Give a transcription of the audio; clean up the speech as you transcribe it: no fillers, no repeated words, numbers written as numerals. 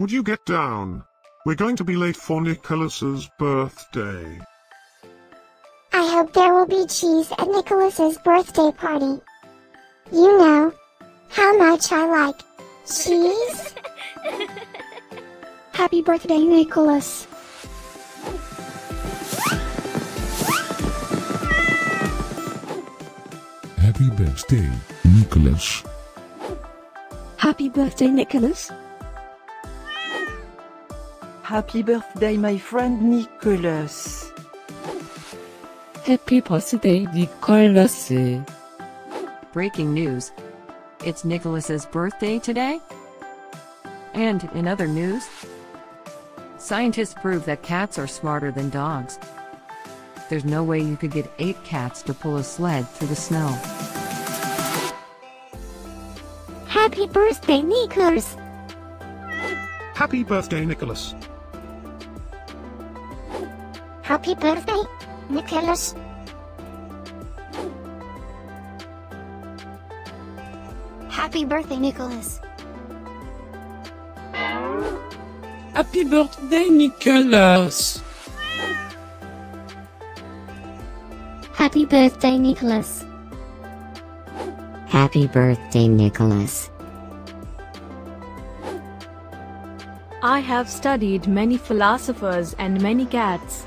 Would you get down? We're going to be late for Nicholas's birthday. I hope there will be cheese at Nicholas's birthday party. You know how much I like cheese. Happy birthday, Nicholas. Happy birthday, Nicholas. Happy birthday, Nicholas. Happy birthday, my friend Nicholas. Happy birthday, Nicholas. Breaking news. It's Nicholas's birthday today. And in other news, scientists prove that cats are smarter than dogs. There's no way you could get 8 cats to pull a sled through the snow. Happy birthday, Nicholas. Happy birthday, Nicholas. Happy birthday, Nicholas. Happy birthday, Nicholas. Happy birthday, Nicholas. Happy birthday, Nicholas. Happy birthday, Nicholas. I have studied many philosophers and many cats.